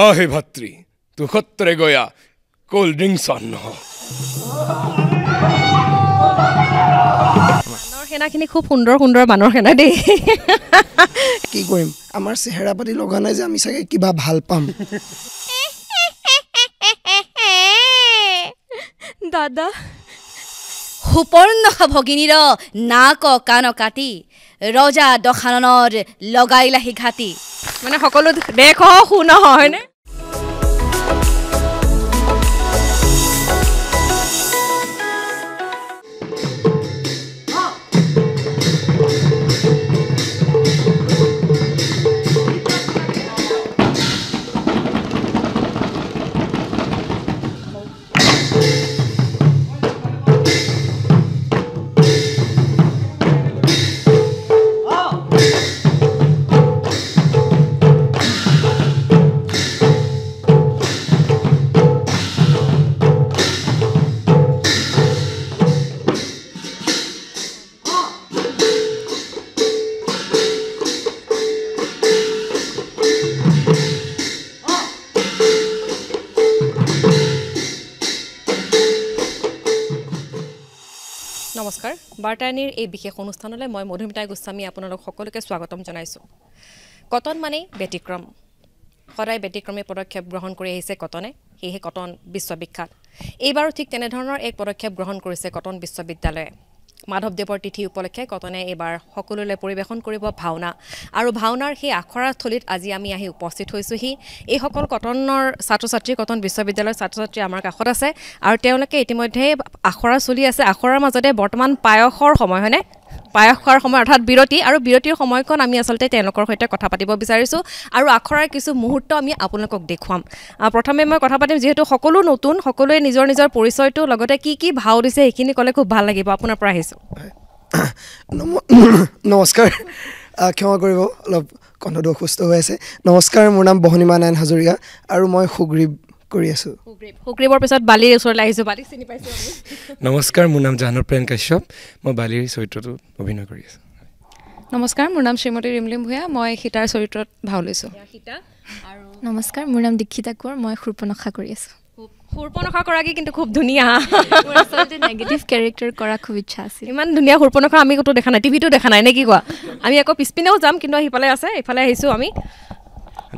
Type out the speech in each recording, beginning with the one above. आहे भत्री तू खतरे गोया कोल्ड ड्रिंक्स अन्न मानर हेनाखिनि खूब सुंदर सुंदर मानर हेना दे की कइम आमार चेहरा पाटी लगा नाय जे आमी सागे किबा ভাল पाम दादा हुपर्णखा भगिनीर नाक कान काटी रोजा दखानर लगाइला हि घाटी माने हकलो देखो हुन हयने নমস্কাৰ বাৰ্তানীৰ এই বিশেষ অনুষ্ঠানলৈ মই মধুমিতা গোস্বামী আপোনালোক সকলোকে স্বাগতম জনাইছো কটন মানে ব্যতিক্ৰম সদায় ব্যতিক্ৰমে পদক্ষেপ গ্ৰহণ কৰি আহিছে কটনে হেহে কটন বিশ্ববিখ্যাত এইবাৰো ঠিক তেনে ধৰণৰ এক পদক্ষেপ গ্ৰহণ কৰিছে কটন বিশ্ববিদ্যালয়ে মাধৱদেৱৰ তিথি উপলক্ষে কটনে এবাৰ সকলোলৈ পৰিবেশন কৰিব ভাওনা আৰু ভাওনাৰ সেই আখৰাস্থলীত আজি আমি আহি উপস্থিত হৈছোহি এই সকল কটনৰ ছাত্ৰছাত্ৰী কটন বিশ্ববিদ্যালয়ৰ ছাত্ৰছাত্ৰী আমাৰ কাষত আছে আৰু তেওঁলোকে ইতিমধ্যে আখৰা চলি আছে আখৰাৰ মাজতে বৰ্তমান পায়খৰ সময় হয়নে পায়খৰ সময় অৰ্থাৎ বিৰতি আৰু বিৰতিৰ সময়কন আমি আসলতে তেওঁলোকৰ সৈতে কথা পাতিব বিচাৰিছো আৰু আখৰাৰ কিছু মুহূৰ্ত আমি আপোনালোকক দেখুৱাম প্ৰথমে মই কথা পাতিম যেহেতু সকলো নতুন সকলোৱে নিজৰ নিজৰ পৰিচয়টো লগতে কি কি ভাও দিছে এখিনি কলে খুব ভাল লাগিব আপোনাৰ পৰা আহিছো নমস্কাৰ ক্ষমা কৰিব অলপ কণ্ঠটো অসুস্থ হৈ আছে নমস্কাৰ মোৰ নাম বহনিমা নাৰায়ণ হাজৰিকা আৰু মই সুগ্ৰীব কৰি আছো সুগ্ৰীব সুগ্ৰীবৰ পিছত বালিৰ ওচৰ লাগিছো বালি চিনি পাইছো আপুনি নমস্কাৰ মোৰ নাম জানপ্ৰেম কাশ্যপ মই বালিৰ চৰিত্ৰটো অভিনয় কৰি আছো নমস্কাৰ মোৰ নাম শ্ৰীমতী ৰিমলিম ভূঞা মই হিতাৰ চৰিত্ৰত ভাও লৈছো হিতা আৰু নমস্কাৰ মোৰ নাম দীক্ষিতা কোঁৱৰ মই খুৰপনখা কৰি আছো খুৰপনখা কৰা কি কিন্তু খুব ধুনিয়া মোৰ আচলতে নেগেটিভ ক্যাৰেক্টাৰ কৰা খুব ইচ্ছা আছিল ইমান ধুনিয়া খুৰপনখা আমি কত দেখা নাই টিভিটো দেখা নাই নে কি কোৱা আমি আকৌ পিছপিনেও যাম কিন্তু আহিপালে আছে ইফালে আহিছো আমি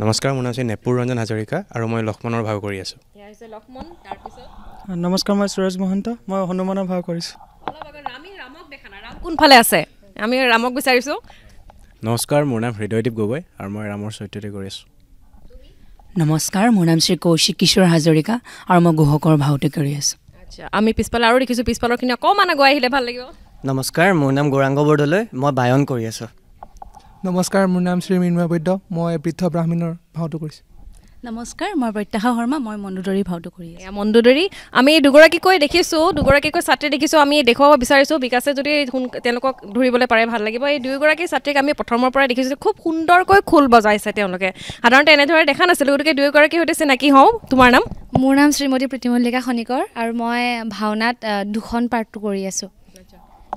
নমস্কাৰ মোৰ নাম আছে নেপুৰ ৰঞ্জন হাজৰিকা আৰু মই লক্ষ্মণৰ ভাও কৰি আছো ইয়াৰ আছে লক্ষ্মণ তাৰ পিছত নমস্কাৰ মই সুৰজ মহন্ত মই হনুমানৰ ভাও কৰিছো অলপ আগৰ ৰামী ৰামক দেখা না ৰাম কোন ফালে আছে আমি ৰামক বিচাৰিছো নমস্কাৰ মোৰ নাম হৃদয়দীপ গগৈ আৰু মই ৰামৰ চৰিত্ৰতে কৰি আছো তুমি নমস্কাৰ মোৰ নাম শ্ৰী কৌশিক কিশোৰ হাজৰিকা আৰু মই গোহকৰ ভাওতে কৰি আছো আচ্ছা আমি পিছপালে আৰু দেখিছো পিছপালৰ কিনা কমান গৈ আহিলে ভাল লাগিব নমস্কাৰ মোৰ নাম গৌৰাঙ্গ বৰদলৈ মই বায়ন কৰি আছো নমস্কাৰ মোৰ নাম শ্ৰী মিনময় বৈদ্য মই পৃথ ব্ৰাহ্মণৰ ভাওটো কৰিছো নমস্কাৰ মই বৈত্যাহা শৰ্মা মই মন্দুদৰী ভাওটো কৰি আছো মন্দুদৰী আমি দুগৰাকী কৈ দেখিছো দুগৰাকী কৈ ছাত্ৰী দেখিছো আমি দেখুৱাব বিচাৰিছো বিকাশে যদি তেওঁলোকক ধৰিবলৈ পাৰে ভাল লাগিব এই দুয়োগৰাকী ছাত্ৰীক আমি প্ৰথমৰ পৰা দেখিছো খুব সুন্দৰকৈ খোল বজাইছে তেওঁলোকে সাধাৰণতে এনেদৰে দেখা নাছিল গতিকে দুয়োগৰাকী সৈতে চিনাকি হওঁ তোমাৰ নাম মোৰ নাম শ্ৰীমতী প্ৰীতিমল্লিকা খনিকৰ আৰু মই ভাওনাত দুখন পাৰ্টটো কৰি আছো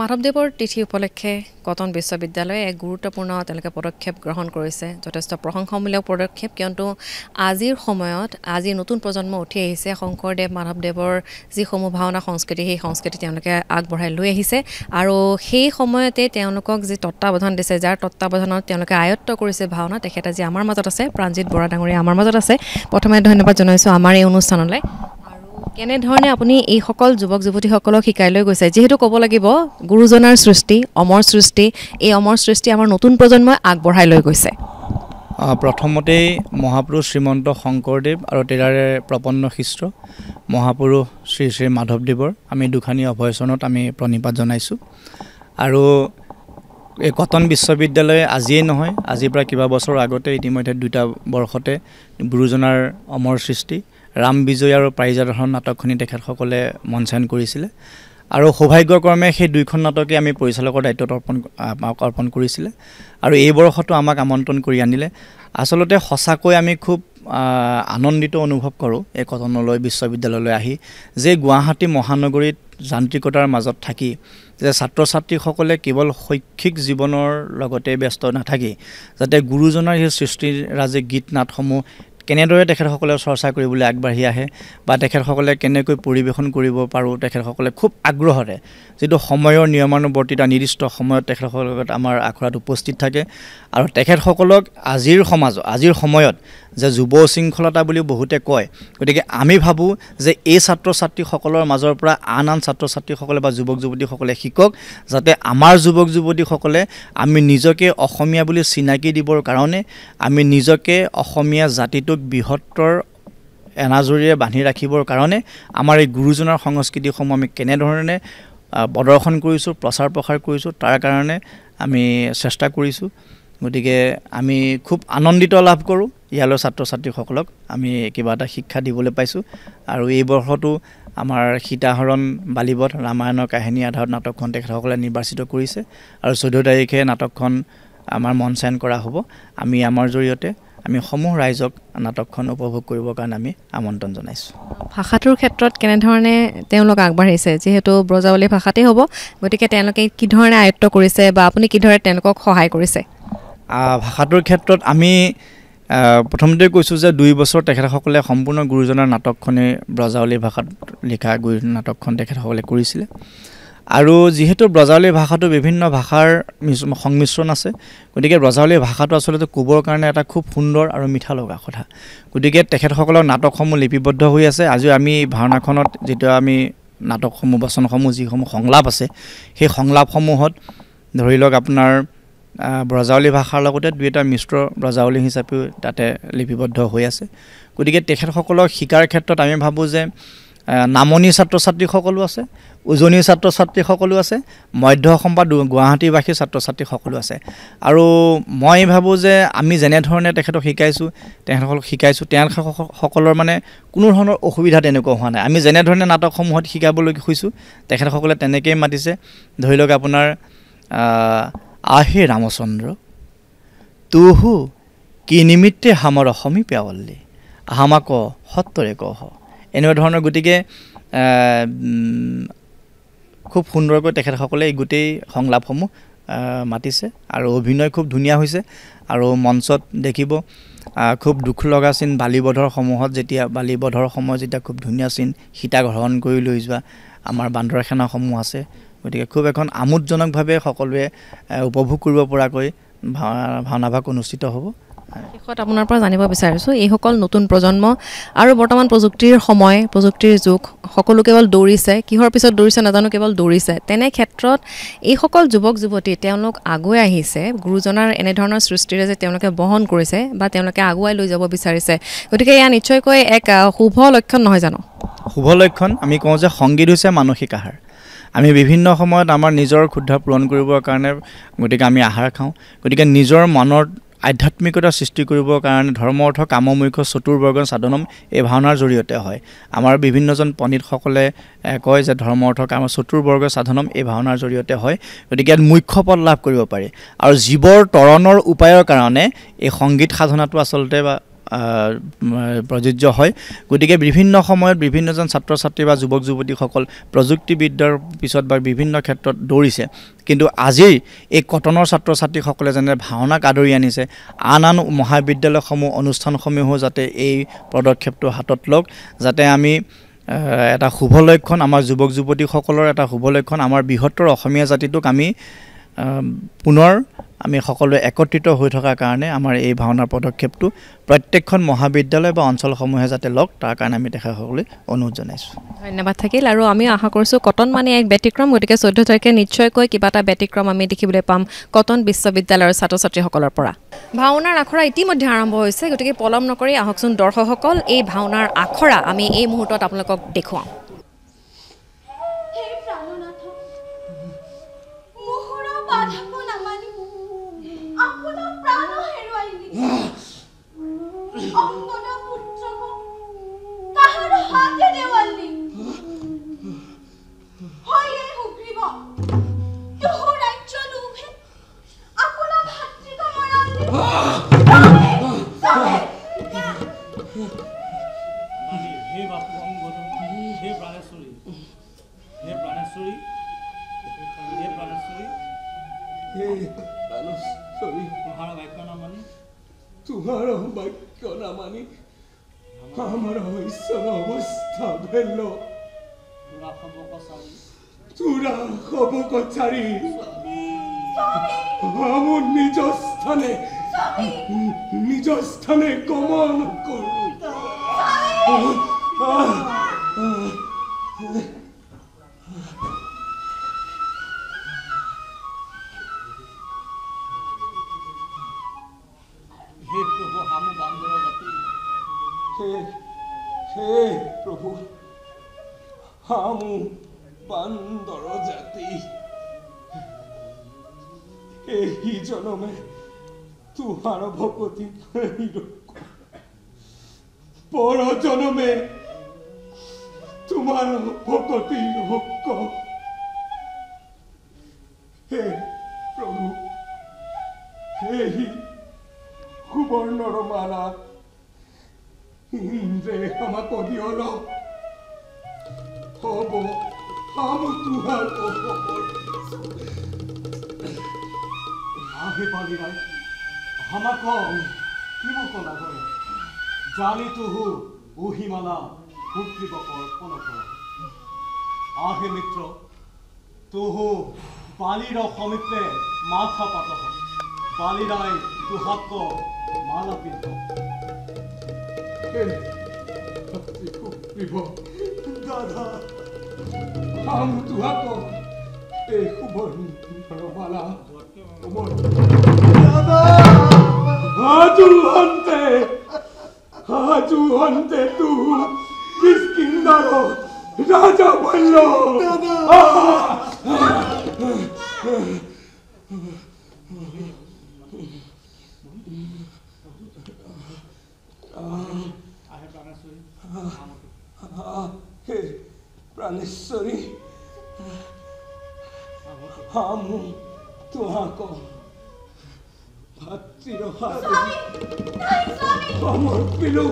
মাধৱদেৱৰ তিথি উপলক্ষে কটন বিশ্ববিদ্যালয়ে এক গুৰুত্বপূৰ্ণ তেওঁলোকে পদক্ষেপ গ্ৰহণ কৰিছে যথেষ্ট প্ৰশংসামূলক পদক্ষেপ কিন্তু আজিৰ সময়ত আজি নতুন প্ৰজন্ম উঠি আহিছে শংকৰদেৱ মাধৱদেৱৰ যিসমূহ ভাওনা সংস্কৃতি সেই সংস্কৃতি তেওঁলোকে আগবঢ়াই লৈ আহিছে আৰু সেই সময়তে তেওঁলোকক যি তত্ত্বাৱধান দিছে যাৰ তত্ত্বাৱধানত তেওঁলোকে আয়ত্ব কৰিছে ভাওনা তেখেত আজি আমাৰ মাজত আছে প্ৰাণজিৎ বৰা ডাঙৰীয়া আমাৰ মাজত আছে প্ৰথমে ধন্যবাদ জনাইছোঁ আমাৰ এই অনুষ্ঠানলৈ কেনে ধৰণে আপুনি এই সকল যুৱক যুৱতীসকলক শিকাই লৈ গৈছে যেহেতু ক'ব লাগিব গুৰুজনাৰ সৃষ্টি এই অমৰ সৃষ্টি আমাৰ নতুন প্ৰজন্মই আগবঢ়াই লৈ গৈছে প্ৰথমতেই মহাপুৰুষ শ্ৰীমন্ত শংকৰদেৱ আৰু তেৰাৰে প্ৰপন্ন শিষ্য মহাপুৰুষ শ্ৰী শ্ৰী মাধৱদেৱৰ আমি দুখানি অভয়চনত আমি প্ৰণিপাত জনাইছোঁ আৰু এই কটন বিশ্ববিদ্যালয়ে আজিয়ে নহয় আজিৰ পৰা কিবা বছৰ আগতে ইতিমধ্যে দুটা বৰ্ষতে গুৰুজনাৰ অমৰ সৃষ্টি ৰাম বিজয় আৰু পাৰিজাতহৰণ নাটকখনি তেখেতসকলে মঞ্চায়ন কৰিছিলে আৰু সৌভাগ্যক্ৰমে সেই দুইখন নাটকে আমি পৰিচালকৰ দায়িত্বত অৰ্পণ কৰিছিলে আৰু এই বৰ্ষটো আমাক আমন্ত্ৰণ কৰি আনিলে আচলতে সঁচাকৈ আমি খুব আনন্দিত অনুভৱ কৰোঁ এই কটনলৈ বিশ্ববিদ্যালয়লৈ আহি যে গুৱাহাটী মহানগৰীত যান্ত্ৰিকতাৰ মাজত থাকি যে ছাত্ৰ ছাত্ৰীসকলে কেৱল শৈক্ষিক জীৱনৰ লগতে ব্যস্ত নাথাকি যাতে গুৰুজনাৰ সেই সৃষ্টিৰ ৰাজে গীত নাটসমূহ কেনেদৰে তেখেতসকলে চৰ্চা কৰিবলৈ আগবাঢ়ি আহে বা তেখেতসকলে কেনেকৈ পৰিবেশন কৰিব পাৰো তেখেতসকলে খুব আগ্ৰহেৰে যেটো সময়ৰ নিয়মানুৱৰ্তিতা নিৰ্দিষ্ট সময়ত তেখেতসকলক আমাৰ আখৰাত উপস্থিত থাকে আৰু তেখেতসকলক আজিৰ সমাজ আজিৰ সময়ত যে যুৱ শৃংখলতা বুলি বহুতে কয় গতিকে আমি ভাবো যে এই ছাত্ৰ ছাত্ৰীসকলৰ মাজৰ পৰা আন ছাত্ৰ ছাত্ৰীসকলে বা যুৱক যুৱতীসকলে শিকক যাতে আমাৰ যুৱক যুৱতীসকলে আমি নিজকে অসমীয়া বুলি চিনাকি দিবৰ কাৰণে আমি নিজকে অসমীয়া জাতিটো বৃহত্তৰ এনাজৰিয়ে বান্ধি ৰাখিবৰ কাৰণে আমাৰ এই গুৰুজনৰ সংস্কৃতিসমূহ আমি কেনে ধৰণে প্ৰদৰ্শন কৰিছো প্ৰচাৰ প্ৰসাৰ কৰিছো তাৰ কাৰণে আমি চেষ্টা কৰিছো গতিকে আমি খুব আনন্দিত লাভ কৰো ইয়াৰ ছাত্ৰ ছাত্ৰীসকলক আমি কিবা এটা শিক্ষা দিবলৈ পাইছো আৰু এই বৰ্ষটো আমাৰ সীতাহৰণ বালিবত ৰামায়ণৰ কাহিনী আধাৰত নাটকখন তেখেতসকলে নিৰ্বাচিত কৰিছে আৰু 14 তাৰিখে নাটকখন আমাৰ মঞ্চায়ন কৰা হ'ব আমি আমাৰ জৰিয়তে আমি সমূহ ৰাইজক নাটকখন উপভোগ কৰিবৰ কাৰণে আমি আমন্ত্ৰণ জনাইছো ভাষাটোৰ ক্ষেত্ৰত কেনে ধৰণে তেওঁলোক আগবাঢ়িছে যেহেতু ব্ৰজাৱলী ভাষাতেই হ'ব গতিকে তেওঁলোকে কি ধৰণে আয়ত্ত কৰিছে বা আপুনি কি ধৰণে তেওঁলোকক সহায় কৰিছে ভাষাটোৰ ক্ষেত্ৰত আমি প্ৰথমতে কৈছো যে 2 বছৰ তেখেতসকলে সম্পূৰ্ণ গুৰুজনৰ নাটকখনে ব্ৰজাৱলী ভাষাত লিখা নাটকখন তেখেতসকলে কৰিছিল আৰু যেহেতু ব্ৰজাৱলী ভাষাটো বিভিন্ন ভাষাৰ সংমিশ্ৰণ আছে গতিকে ব্ৰজাৱলী ভাষাটো আসলে কোবৰ কাৰণে এটা খুব সুন্দৰ আৰু মিঠা লগা কথা গতিকে তেখেতসকলৰ নাটকসমূহ লিপিবদ্ধ হৈ আছে আজি আমি ভাওনাখনত যেতিয়া আমি নাটকসমূহ বচনসমূহ যিসমূহ সংলাপ আছে সেই সংলাপসমূহত ধৰি লওক আপোনাৰ ব্ৰজাৱলী ভাষাৰ লগতে দুইটা মিশ্ৰ ব্ৰজাৱলী হিচাপে তাতে লিপিবদ্ধ হৈ আছে গতিকে তেখেতসকলৰ শিকাৰ ক্ষেত্ৰত আমি ভাবো যে নামনি ছাত্ৰ ছাত্ৰীসকলো আছে উজনি ছাত্ৰ ছাত্ৰীসকলো আছে মধ্য অসম বা গুৱাহাটীবাসী ছাত্ৰ ছাত্ৰীসকলো আছে আৰু মই ভাবো যে আমি যেনে ধৰণে তেখেতক শিকাইছো তেখেতসকলক শিকাইছো তেখেতসকলৰ মানে কোনো ধৰণৰ অসুবিধা তেনেকুৱা হোৱা নাই আমি যেনে ধৰণে নাটকসমূহত শিকাবলৈ খুজিছো তেখেতসকলে তেনেকৈ মাতিছে ধৰি লওক আপোনাৰ আহে ৰামচন্দ্ৰ তুহু কি নিমিত্তে হামৰ অসমী পেৱল্লি হামাক সত্তৰে কহ এনেকুৱা ধৰণৰ গতিকে খুব সুন্দৰকৈ তেখেতসকলে এই গোটেই সংলাপসমূহ মাতিছে আৰু অভিনয় খুব ধুনীয়া হৈছে আৰু মঞ্চত দেখিব খুব দুখ লগা সিন বালিবধৰ সময়ত যেতিয়া খুব ধুনীয়া সিন হিতা গ্ৰহণ কৰি লৈ যোৱা আমাৰ বান্দৰ সেনাসমূহ আছে গতিকে খুব এখন আমোদজনকভাৱে সকলোৱে উপভোগ কৰিব পৰাকৈ ভাওনাভাগ অনুষ্ঠিত হ'ব শেষত আপোনাৰ পৰা জানিব বিচাৰিছো এই সকল নতুন প্ৰজন্ম আৰু বৰ্তমান প্ৰযুক্তিৰ সময় প্ৰযুক্তিৰ যুগ সকলো কেৱল দৌৰিছে কিহৰ পিছত দৌৰিছে নাজানো কেৱল দৌৰিছে তেনে ক্ষেত্ৰত এই সকল যুৱক যুৱতী তেওঁলোক আগুৱাই আহিছে গুৰুজনাৰ এনে ধৰণৰ সৃষ্টিৰে যে তেওঁলোকে বহন কৰিছে বা তেওঁলোকে আগুৱাই লৈ যাব বিচাৰিছে গতিকে ইয়া নিশ্চয়কৈ এক শুভ লক্ষণ নহয় জানো শুভ লক্ষণ আমি কওঁ যে সংগীত হৈছে মানসিক আহাৰ আমি বিভিন্ন সময়ত আমাৰ নিজৰ ক্ষুধা পূৰণ কৰিবৰ কাৰণে গতিকে আমি আহাৰ খাওঁ গতিকে নিজৰ মনৰ আধ্যাত্মিকতা সৃষ্টি কৰিবৰ কাৰণে ধৰ্ম অৰ্থ কাম মুখ্য চতুৰ্বৰ্গন সাধনম এই ভাৱনাৰ জৰিয়তে হয় আমাৰ বিভিন্নজন পণ্ডিতসকলে কয় যে ধৰ্ম অৰ্থ কাম চতুৰ্বৰ্গ সাধনম এই ভাৱনাৰ জৰিয়তে হয় গতিকে মুখ্য পদ লাভ কৰিব পাৰি আৰু জীৱৰ তৰণৰ উপায়ৰ কাৰণে এই সংগীত সাধনাটো আসলতে প্ৰযোজ্য হয় গতিকে বিভিন্ন সময়ত বিভিন্নজন ছাত্ৰ ছাত্ৰী বা যুৱক যুৱতীসকল প্ৰযুক্তিবিদ্যাৰ পিছত বা বিভিন্ন ক্ষেত্ৰত দৌৰিছে কিন্তু আজি এই কটনৰ ছাত্ৰ ছাত্ৰীসকলে যেনে ভাওনাক আদৰি আনিছে আন মহাবিদ্যালয়সমূহ অনুষ্ঠানসমূহো যাতে এই পদক্ষেপটো হাতত লওক যাতে আমি এটা শুভ লক্ষণ আমাৰ যুৱক যুৱতীসকলৰ এটা শুভ লক্ষণ আমাৰ বৃহত্তৰ অসমীয়া জাতিটোক আমি পুনৰ আমি সকলোৱে একত্ৰিত হৈ থকাৰ কাৰণে আমাৰ এই ভাওনাৰ পদক্ষেপটো প্ৰত্যেকখন মহাবিদ্যালয় বা অঞ্চলসমূহে যাতে লওক তাৰ কাৰণে আমি তেখেতসকললৈ অনুৰোধ জনাইছো ধন্যবাদ থাকিল আৰু আমি আশা কৰিছো কটন মানে এক ব্যতিক্ৰম গতিকে 14 তাৰিখে নিশ্চয়কৈ কিবা এটা ব্যতিক্ৰম আমি দেখিবলৈ পাম কটন বিশ্ববিদ্যালয়ৰ ছাত্ৰ ছাত্ৰীসকলৰ পৰা ভাওনাৰ আখৰা ইতিমধ্যে আৰম্ভ হৈছে গতিকে পলম নকৰি আহকচোন দৰ্শকসকল এই ভাওনাৰ আখৰা আমি এই মুহূৰ্তত আপোনালোকক দেখুৱাম Banos, sorry. Tumhara bike ka naam ani? Tumhara bike ka naam ani? Hamara aisa avastha bhelo. Tura khabo ka sari. Tura khabo ka sari. Sorry. Amon nijasthane gaman korbo. Sorry. আমু বান্দর জাতি এই জনমে তুহার ভক্তি পর জনমে তোমার ভক্তি ভক্ত হে প্রভু হে সুবর্ণর মালা ইন্দ্রে ক্ষমা করিয়ল Hobo, Hamu tuhar Hobo. Now he body right. Hamako, kimu kola kore. Jani tuhu, uhi mala, hukri bakor kola kore. Ahe mitro, tuhu, bali ro komitle, matha pato. Bali rai, tuhakko, mala pinto. Hey, দাদা আম তুহাকো এই খবর নরমালা খবর দাদা হাজু হন্তে তু কিসকিন্দারো রাজা বললো দাদা আহে পানা সরি प्राणेश्वरी हम तुहा को पिलू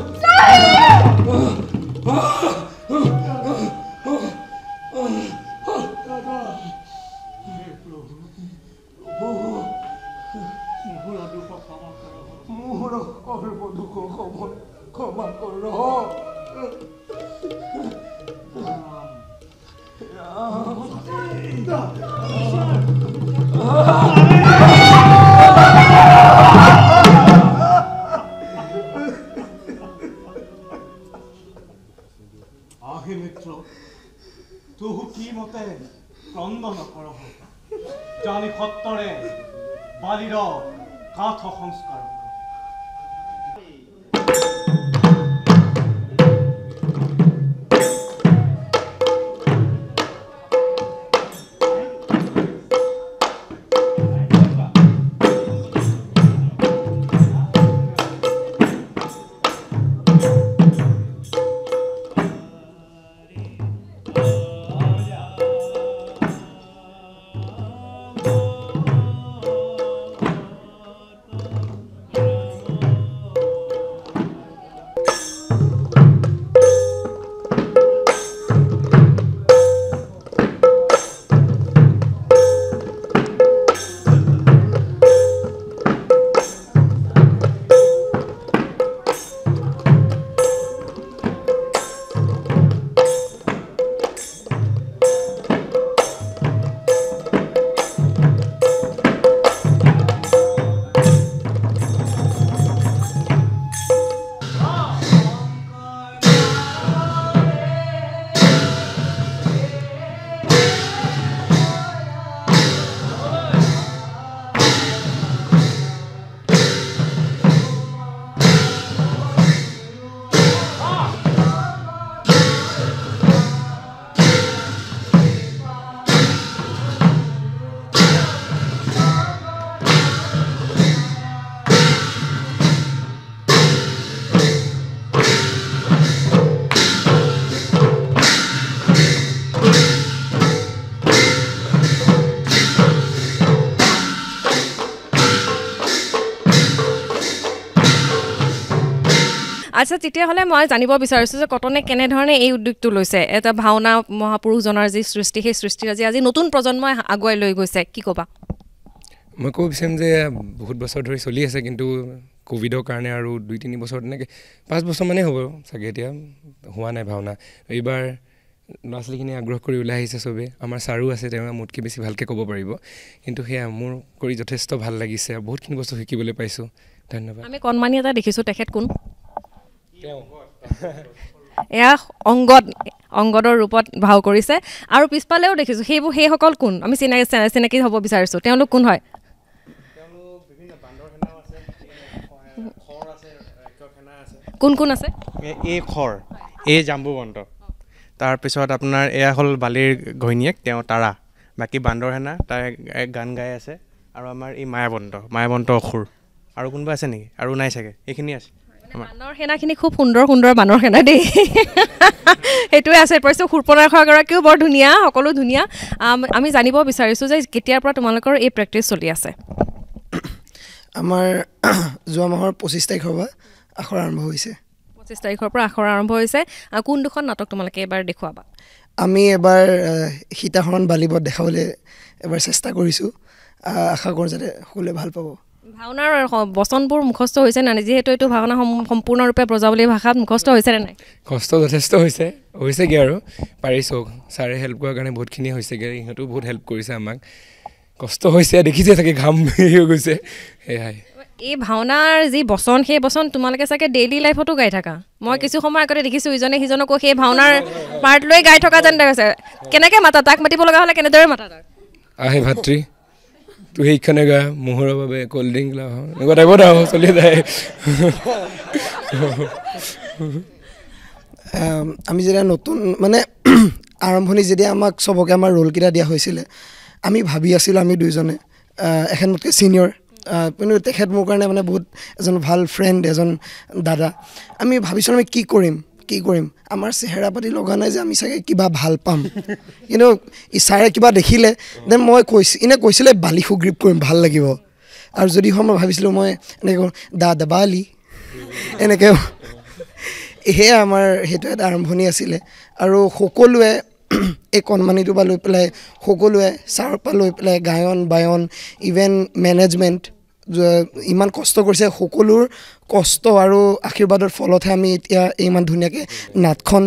मोहर दुख क्षमा कर আহে মিত্র তুহু কি মতে ক্রন্দন কর জানি খত্তরে বালির কাঠ সংস্কার আচ্ছা তেতিয়াহলে মই জানিব বিচাৰিছো যে কটনে কেনে ধৰণে এই উদ্যোগটো লৈছে এটা ভাওনা মহাপুৰুষজনৰ যি সৃষ্টি সেই সৃষ্টিৰ আজি নতুন প্ৰজন্মই আগুৱাই লৈ গৈছে কি ক'বা মই কৈছিলাম যে বহুত বছৰ ধৰি চলি আছে কিন্তু কোভিডৰ কাৰণে আৰু 2-3 বছৰ নেকি 5 বছৰ মানে হ'ব সগে এতিয়া হোৱা নাই ভাৱনা এবাৰ নাছলিখিনি আগ্ৰহ কৰি উলাই আহিছে সবে আমাৰ সাৰু আছে তেও মুটকি বেছি ভালকে ক'ব পাৰিব কিন্তু হে মোৰ কৰি যথেষ্ট ভাল লাগিছে বহুতখিনি বস্তু শিকিবলৈ পাইছো ধন্যবাদ আমি কনমানি এটা দেখিছো তেখেত কোন তেও এয়া অংগদৰ ৰূপত ভাও কৰিছে আৰু পিছপালেও দেখিছো হেবু হে সকল কোন আমি চিনাকি হ'ব বিচাৰিছো তেওঁলোক কোন হয় কোন কোন আছে এ খৰ এ জাম্বুবন্ত তাৰ পিছত আপনাৰ এয়া হল বালিৰ ঘৈনিয়েক তেও তাৰা বাকি বান্দৰহেনা তাৰ গান গায় আছে আৰু আমাৰ এই মায়াবন্ত অখুৰ আৰু কোনবা আছে নেকি আৰু নাই থাকে এখিনি আছে বান্দৰহেনাখিনি খুব সুন্দৰ বান্দৰহেনা দেই হেতুই আছে পৰছো খুৰপনাৰখগৰাকীও বৰ ধুনিয়া সকলো ধুনিয়া আমি জানিব বিচাৰিছো যে কেতিয়াৰ পৰা তোমালোকৰ এই প্ৰেক্টিস চলি আছে আমাৰ জুৱা মাহৰ 25 তাৰিখৰ পৰা আখৰ আৰম্ভ হৈছে 25 তাৰিখৰ পৰা আখৰ আৰম্ভ হৈছে কোন দুখন নাটক তোমালকে এবাৰ দেখুৱাবা আমি এবাৰ হিতাহৰণ বালিবত দেখাবলৈ এবাৰ চেষ্টা কৰিছো আশা কৰোঁ যে সকলোৱে ভাল পাব ভাওনাৰ বচনপুৰ মুখস্থ হৈছে না যেহেতু এটো ভাওনা সম্পূৰ্ণ ৰূপে ব্ৰজাৱলী ভাষাত মুখস্থ হৈছে নে নাই কষ্ট যথেষ্ট হৈছে কি আৰু পাৰিছো সাৰে হেল্প কৰাৰ কাৰণে বহুতখিনি হৈছে গে ইহঁতো বহুত হেল্প কৰিছে আমাক কষ্ট হৈছে দেখিছে থাকে ঘাম হৈ গৈছে হেই এই ভাওনাৰ যি বচন হে বচন তোমালকে সাকে ডেইলি লাইফটো গাই থাকা মই কিছু সময় আগতে দেখিছো ইজনে হিজনক হে ভাওনাৰ পাৰ্ট লৈ গাই থকা যেন লাগিছে কেনেকৈ মাতা তাক মাতিব লগা হলে কেনেদৰে মাতা তাক আহে ভাতৃ তো এইখানে গা মোহৰৰ বাবে কোল্ড ড্ৰিংক লা গটাইবটা চলি যায় আমি যেটা নতুন মানে আৰম্ভণি যদি আমাক সবকে আমাৰ ৰোল কিটা দিয়া হৈছিল আমি ভাবি আছিল আমি দুইজনে এখন মতে সিনিয়ৰ কিন্তু তেখেত মোৰ কাৰণে মানে বহুত এজন ভাল ফ্ৰেণ্ড এজন দাদা আমি ভাবিছো আমি কি কৰিম আমাৰ চেহেৰা পাতি লগা নাই যে আমি সাকে কিবা ভাল পাম কিন্তু ইছাৰে কিবা দেখিলে দেন মই কৈছি ইনে কৈছিলে বালি গ্ৰিপ কৰিম ভাল লাগিব আৰু যদি হম ভাবিছিলো মই এনেকৈ দাদা বালি এনেকৈ এহে আমাৰ হেতু এটা আৰম্ভণি আছিলে আৰু সকলোৱে এই কনমানিটো বা লৈ পেলাই সকলোৱে সাৰ পা লৈ পেলাই গায়ন বায়ন ইভেন মেনেজমেণ্ট ইমান কষ্ট কৰিছে সকলোৰ কষ্ট আৰু আশীৰ্বাদৰ ফলতে আমি এতিয়া ইমান ধুনিয়াকে নাটখন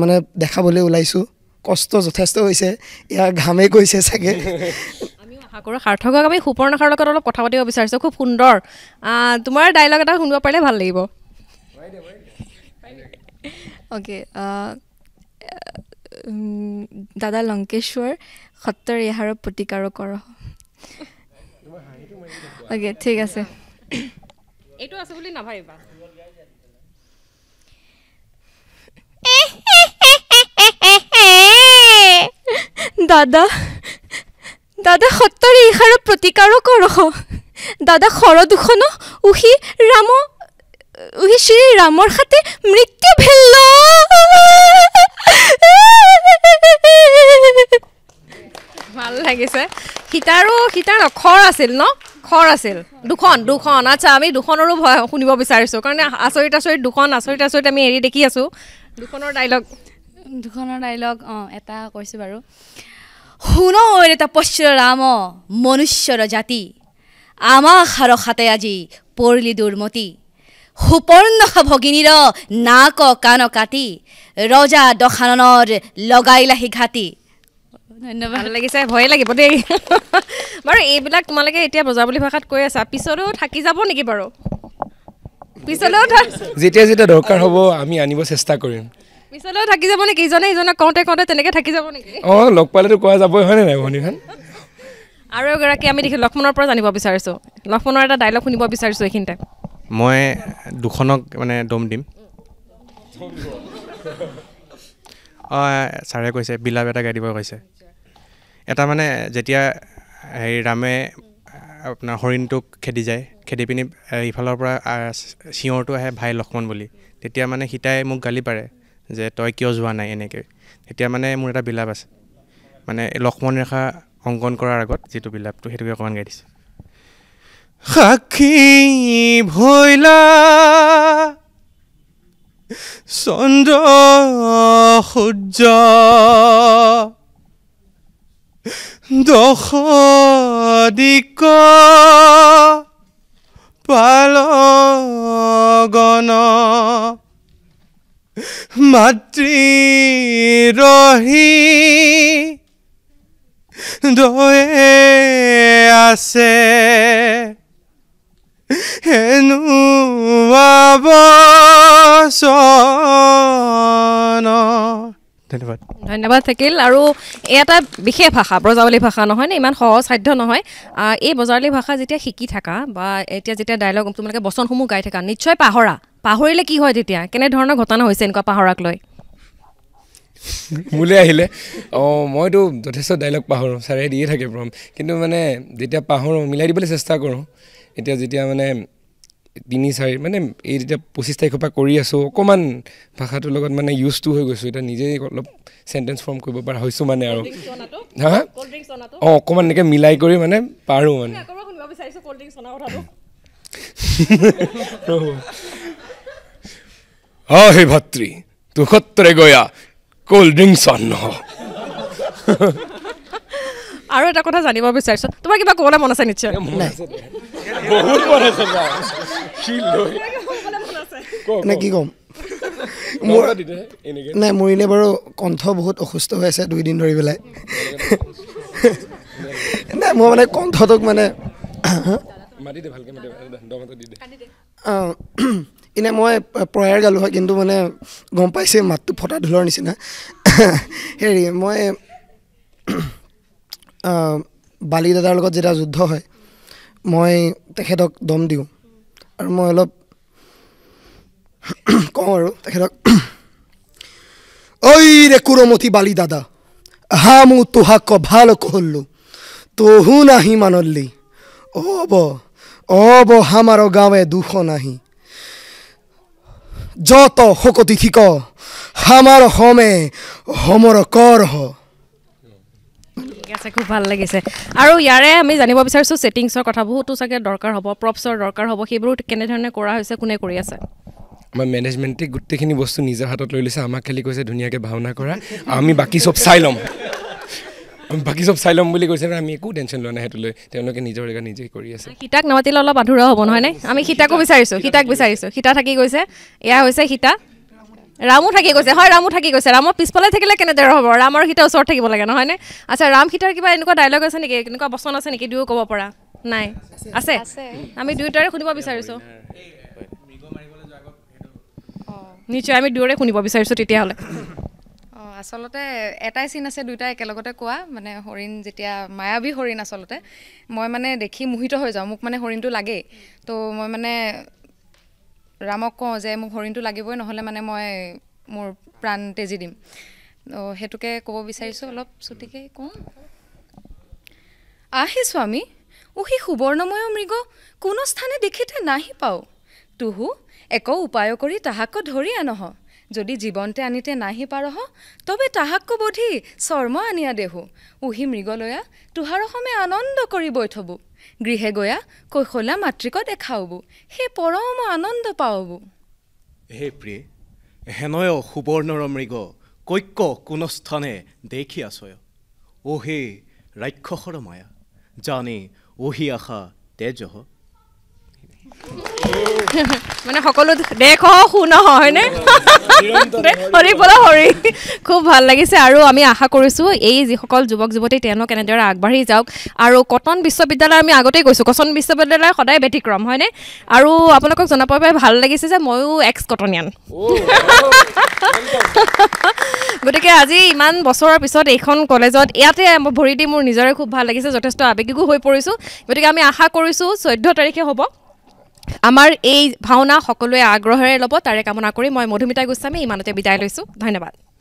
মানে দেখাবলৈ উলাইছো কষ্ট যথেষ্ট হৈছে ইয়া ঘামে কৈছে সাকে আমি আশা কৰোঁ সাৰ্থকক আমি সুপৰ্ণাৰ লগত অলপ কথা পাতিব বিচাৰিছো খুব সুন্দৰ তোমাৰ ডায়লগ এটা শুনিব পাৰিলে ভাল লাগিব ওকে দাদা লঙ্কেশ্বৰ খট্টৰ ইহাৰ প্ৰতিকাৰ কৰ ওকে ঠিক আছে এটো আছে বলি না ভাইবা দাদা খট্টৰ ইহাৰ প্ৰতিকাৰ কৰ দাদা খৰ দুখন উহি শ্ৰী ৰামৰ হাতে মৃত্যু ভেল্ল ভাল লাগিছে হিতাৰ অখৰ আছিল ন খৰ আছিল দুখন আচ্ছা আমি দুখনৰো ভয় শুনিব বিচাৰিছো কাৰণ আচৰিত আমি এৰি দেখি আছো দুখনৰ ডায়লগ এটা কৈছো বাৰু শুন ঐৰে তপস্যৰ ৰাম মনুষ্যৰ জাতি আমা খাৰ হাতে আজি পৰিলি দুৰ্মতি সুপৰ্ণখা ভগিনীৰ নাক কাণ কাটি ৰজা দশানৰ লগাইলাহি ঘাটি ধন্যবাদ ভাল লাগিছে ভয় লাগিব দেই বাৰু এইবিলাক তোমালকে এতিয়া ব্ৰজাৱলী ভাষাত কৈ আছে পিছলৈও থাকি যাব নেকি বাৰু পিছলৈও যেতিয়া দৰকাৰ হ'ব আমি আনিব চেষ্টা কৰিম পিছলৈও থাকি যাব নেকি ইজনে কওঁতে তেনেকে থাকি যাব নেকি লগ পালেতো কোৱা যাবই হয় নে নাই ভনীখন আৰু এগৰাকী আমি দেখি লক্ষ্মণৰ পৰা জানিব বিচাৰিছো লক্ষ্মণৰ এটা ডায়লগ শুনিব বিচাৰিছো এইখিনিতে মই দুখনক মানে দম দিম সাৰে কৈছে বিলাপ এটা গাই দিব কৈছে এটা মানে যেতিয়া হেৰি ৰামে আপোনাৰ হৰিণটোক খেদি যায় খেদি পিনি ইফালৰ পৰা চিঞৰটো আহে ভাই লক্ষ্মণ বুলি তেতিয়া মানে হিতাই মোক গালি পাৰে যে তই কিয় যোৱা নাই এনেকৈ তেতিয়া মানে মোৰ এটা বিলাপ আছে মানে লক্ষ্মণ ৰেখা অংকন কৰাৰ আগত যিটো বিলাপটো সেইটোকে অকণমান গাই দিছে সাক্ষী ভৈলা চন্দ্ৰ সূৰ্য দশৰ Odiko Palogono Matri Rohi Doe Ase Enuabosono ধন্যবাদ থাকিল আৰু এটা বিশেষ ভাষা ব্ৰজাৱলী ভাষা নহয় নে ইমান সহজ সাধ্য নহয় এই ব্ৰজাৱলী ভাষা যেতিয়া শিকি থাকা বা এতিয়া যেতিয়া ডায়লগ তোমালোকে বচনসমূহ গাই থাকা নিশ্চয় পাহৰা পাহৰিলে কি হয় তেতিয়া কেনে ধৰণৰ ঘটনা হৈছে এনেকুৱা পাহৰাক লৈ মুলে আহিলে মইতো যথেষ্ট ডায়লগ পাহৰো সাৰে দিয়ে থাকে প্ৰম কিন্তু মানে যেতিয়া পাহৰো মিলাই দিবলৈ চেষ্টা কৰো এতিয়া যেতিয়া মানে দিনি সাৰি মানে এই যেটা 25 তাৰিখপা কৰি আছো অকমান ভাষাটো লগত মানে ইউজ টু হৈ গৈছো এটা নিজে অলপ সেন্টেন্স ফর্ম কৰিব পাৰ হৈছো মানে আৰু হা কোল্ড ড্ৰিংকস অনাটো অকমান নেকি মিলাই কৰি মানে পাৰো মানে কি কৰিব কোনবা বিচাৰিছো কোল্ড ড্ৰিংকস অনা উঠাটো ও হে ভাত্ৰী তু খত্ৰে গয়া কোল্ড ড্ৰিংকস অন আৰু এটা কথা জানিব বিচাৰিছো তোমাৰ কিবা কোলা মন আছে নিশ্চয় নাই বহুত মন আছে শিল লৈ না কি কম মোৰা দিতে এনেকে নাই মৰিনে বাৰু কণ্ঠ বহুত অসুস্থ হৈ আছে দুই দিন ধৰি বেলাই না মই মানে কণ্ঠতক মানে মাটি দে ভালকে মাটি দমটো দি দে ইনে মই প্ৰয়াৰ গালো হয় কিন্তু মানে গম পাইছে মাতটো ফটা ধুলৰ নিচিনা হেৰি মই Bali Dadar লগত যেটা যুদ্ধ হয় মই তেখেতক দম দিও আৰু মই অলপ কম আৰু তেখেতক ওই রে কুরমতি বালি দাদা হামু তোহাক ভালো কহল্লু তোহু নাহি মানল্লি ওব ওব হামারো গাঁৱে দুখ নাহি যত হকতি থিক হামাৰ হমে হমৰ কৰ হ আছে খুব ভাল লাগিছে আৰু ইয়াৰে আমি জানিব বিচাৰিছো সেটিংছৰ কথা বহুতো সাকে দৰকাৰ হ'ব প্ৰপছৰ দৰকাৰ হ'ব সেইবোৰ কেনে ধৰণে কৰা হৈছে কোনে কৰি আছে আমাৰ ম্যানেজমেন্টে গুটেখিনি বস্তু নিজৰ হাতত লৈ লৈছে আমাক খালি কৈছে ধুনিয়াকে ভাৱনা কৰা আমি বাকি সব সাইলম বুলি কৈছে আমি একো টেনচন লোৱা নাই হেতলৈ তেওঁলোকে নিজৰ ৰেগা নিজে কৰি আছে হিতাক নামাতিলে অলপ আধুৰা হ'ব নহয় নাই আমি হিতাকো বিচাৰিছো হিতা থাকি গৈছে এয়া হৈছে হিতা রামু থাকি গৈছে হয় রামু থাকি গৈছে রামু পিছপলে থাকিলে কেনে দৰ হ'ব ৰামৰ হিতা ওচৰ থাকিব লাগে নহয় নে আচ্ছা ৰাম হিতাৰ কিবা এনেকুৱা ডায়লগ আছে নেকি এনেকুৱা বচন আছে নেকি দুও ক'ব পৰা নাই আছে আমি দুইটাৰে শুনিব বিচাৰিছো মিগো মাৰিবলৈ যোৱাৰ আগত অ নিশ্চয় আমি দুইৰে শুনিব বিচাৰিছো তেতিয়া হলে অ আসলতে এটাই সিন আছে দুইটা একেলগতে কোৱা মানে হৰিণ যেতিয়া মায়াবী হৰিণ আসলতে মই মানে দেখি মোহিত হৈ যাও মোক মানে হৰিণটো লাগে তো মই মানে ৰামক কও যে মোক হৰিণটো লাগিবই নহলে মানে মই মোৰ প্ৰাণ তেজি দিম হেতুকে কব বিচাৰিছো অলপ ছুটিকে কম আহে স্বামী উহি সুবৰ্ণময় মৃগ কোন স্থানে দেখিতে নাহি পাও তুহু এক উপায় কৰি তাহাক ধৰি আনহ যদি জীৱনতে আনিতে নাহি পাৰহ তবে তাহাক বধি শৰ্ম আনিয়া দেহু উহি মৃগলয়া তুহাৰ হমে আনন্দ কৰি বৈঠবু গৃহে গয়া কৈখলা মাতৃক দেখাওবু হে পৰম আনন্দ পাওবু হে প্ৰিয় হেনয় সুবৰ্ণৰ মৃগ কৈক্য কোন স্থানে দেখি আছয় ও হে ৰাক্ষসৰ মায়া জানি ওহি আশা তেজহ মানে সকলো দেখ শুন হয় নে হৰি বলা হৰি খুব ভাল লাগিছে আৰু আমি আশা কৰিছো এই যি সকল যুৱক যুৱতী তেনো কেনেদৰে আগবাঢ়ি যাওক আৰু কটন বিশ্ববিদ্যালয় আমি আগতেই কৈছো কটন বিশ্ববিদ্যালয় সদায় ব্যতিক্ৰম হয় নে আৰু আপোনালোকক জনাপাই ভাল লাগিছে যে মইও এক্স কটনিয়ান গটকে আজি ইমান বছৰৰ পিছত এইখন কলেজত ইয়াতে ভৰি দি মোৰ নিজৰে খুব ভাল লাগিছে যথেষ্ট আবেগিকো হৈ পৰিছো গটকে আমি আশা কৰিছো 14 তাৰিখে হ'ব আমাৰ এই ভাওনা সকলোৱে আগ্ৰহেৰে ল'ব তাৰে কামনা কৰি মই মধুমিতা গোস্বামী ইমানতে বিদায় লৈছো ধন্যবাদ